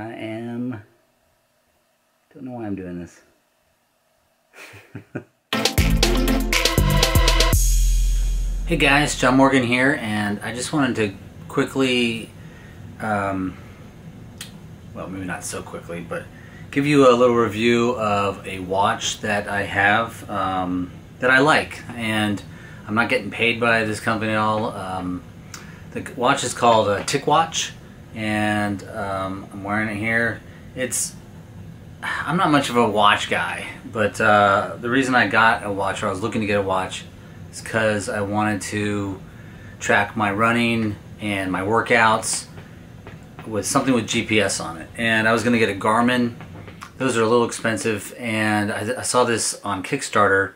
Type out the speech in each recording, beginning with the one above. Don't know why I'm doing this. Hey guys, Jon Morgan here, and I just wanted to quickly, well, maybe not so quickly, but give you a little review of a watch that I have that I like, and I'm not getting paid by this company at all. The watch is called TicWatch, and I'm wearing it here. I'm not much of a watch guy, but the reason I got a watch, or I was looking to get a watch, is because I wanted to track my running and my workouts with something with GPS on it. And I was going to get a Garmin. Those are a little expensive, and I saw this on Kickstarter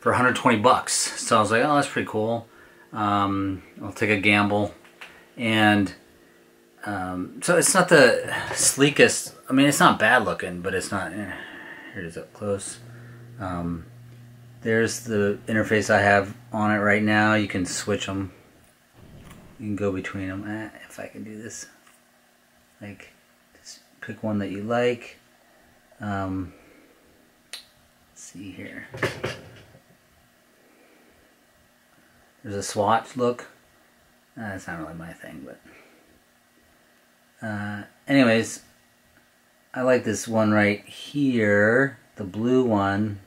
for 120 bucks. So I was like, oh, that's pretty cool. I'll take a gamble. And so it's not the sleekest. I mean, it's not bad looking, but it's not. Here it is up close. There's the interface I have on it right now. You can switch them. You can go between them. If I can do this, like, just pick one that you like. Let's see here. There's a swatch look. That's not really my thing, but anyways. I like this one right here, the blue one,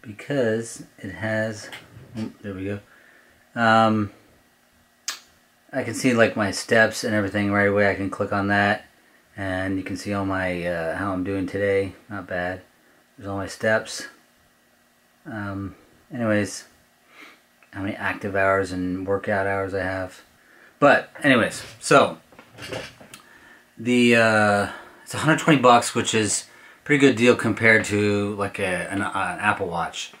because it has, there we go, I can see like my steps and everything right away. I can click on that, and you can see all my, how I'm doing today. Not bad. There's all my steps. Anyways, how many active hours and workout hours I have. But anyways, so, the, it's 120 bucks, which is a pretty good deal compared to like an Apple Watch.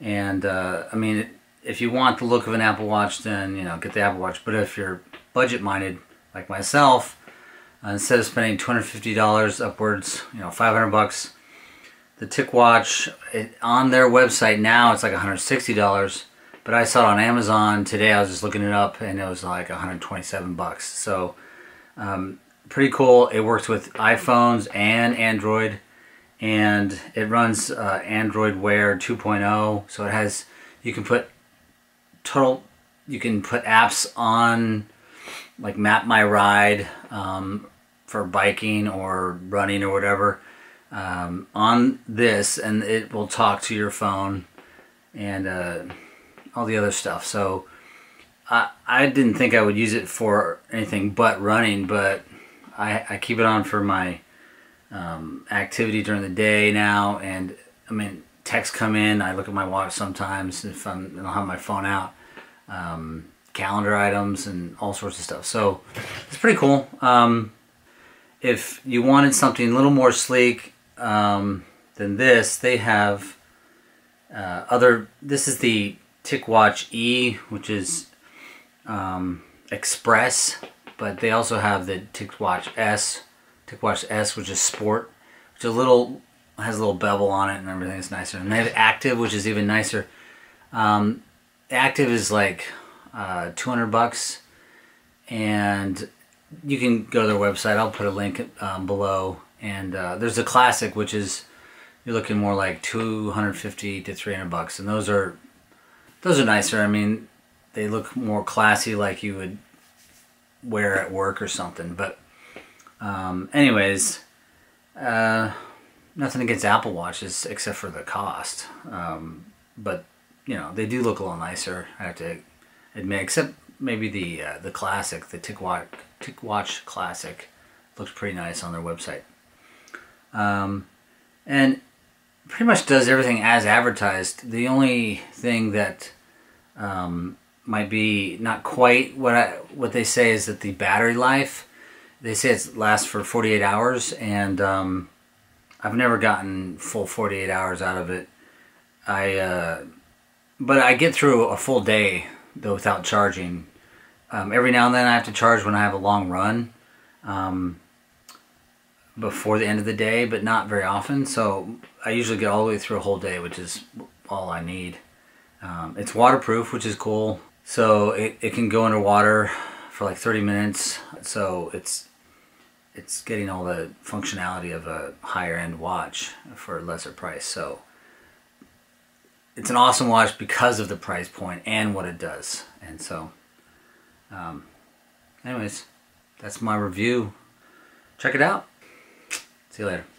And I mean, if you want the look of an Apple Watch, then, you know, get the Apple Watch. But if you're budget-minded, like myself, instead of spending $250 upwards, you know, 500 bucks, the TicWatch, on their website now, it's like $160. But I saw it on Amazon today. I was just looking it up, and it was like 127 bucks. So, pretty cool. It works with iPhones and Android, and it runs Android Wear 2.0. So it has, you can put apps on, like Map My Ride for biking or running or whatever on this, and it will talk to your phone and all the other stuff. So I didn't think I would use it for anything but running, but I keep it on for my activity during the day now, and I mean, texts come in, I look at my watch sometimes if I don't have my phone out, calendar items and all sorts of stuff. So it's pretty cool. If you wanted something a little more sleek than this, they have this is the TicWatch E, which is Express. But they also have the TicWatch S, which is Sport, which has a little bevel on it and everything. It's nicer. And they have Active, which is even nicer. Active is like 200 bucks, and you can go to their website. I'll put a link below. And there's the Classic, which is, you're looking more like 250 to 300 bucks, and those are nicer. I mean, they look more classy, like you would wear at work or something. But anyways, nothing against Apple Watches except for the cost, but you know, they do look a little nicer, I have to admit, except maybe the Classic, the TicWatch Classic looks pretty nice on their website, and pretty much does everything as advertised. The only thing that might be not quite what they say is that the battery life, they say it lasts for 48 hours, and I've never gotten full 48 hours out of it. But I get through a full day though without charging. Every now and then I have to charge when I have a long run before the end of the day, but not very often. So I usually get all the way through a whole day, which is all I need. It's waterproof, which is cool. So it can go underwater for like 30 minutes. So it's it's getting all the functionality of a higher-end watch for a lesser price. So it's an awesome watch because of the price point and what it does. And so, anyways, that's my review. Check it out. See you later.